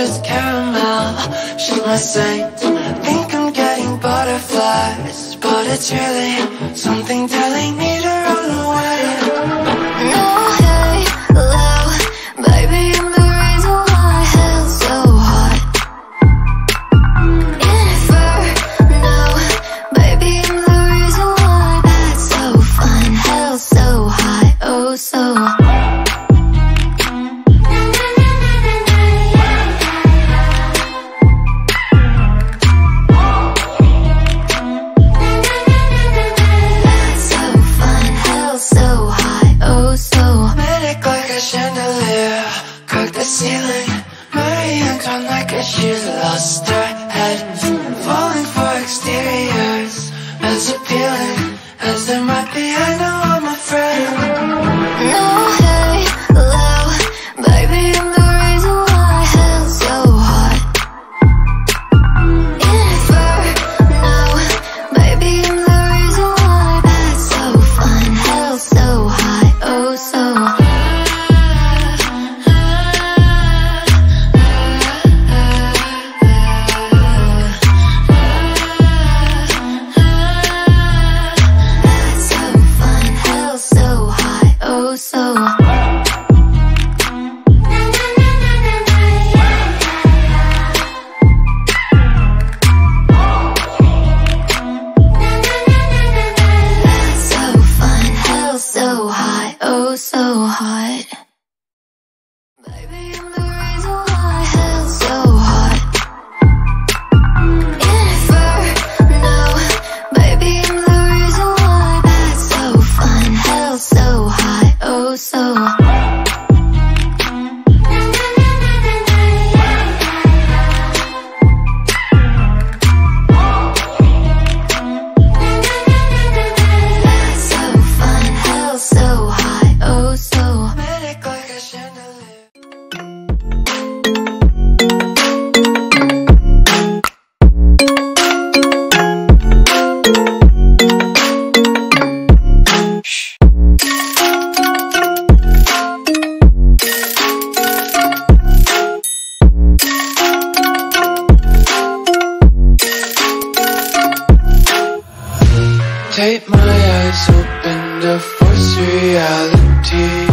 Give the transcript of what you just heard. hard as caramel. She's my saint. Think I'm getting butterflies, but it's really something telling me to run away. No, hey, hello, baby, I'm the reason why hell's so hot. Inferno, baby, I'm the reason why that's so fun. Hell's so hot, oh so hot. Chandelier, crack the ceiling. Marie Antoinette, 'cause she's lost her head, falling for exteriors as appealing as they might be. I know I'm afraid. No, hey, hello, baby, I'm the reason why hell's so hot. Inferno, baby, I'm the reason why that's so fun. Hell's so hot, oh so hot. Oh, so hot. Baby, I'm the reason why hell's so hot. Inferno, baby, I'm the reason why that's so fun. Hell's so hot, oh so hot. Take my eyes open to force reality.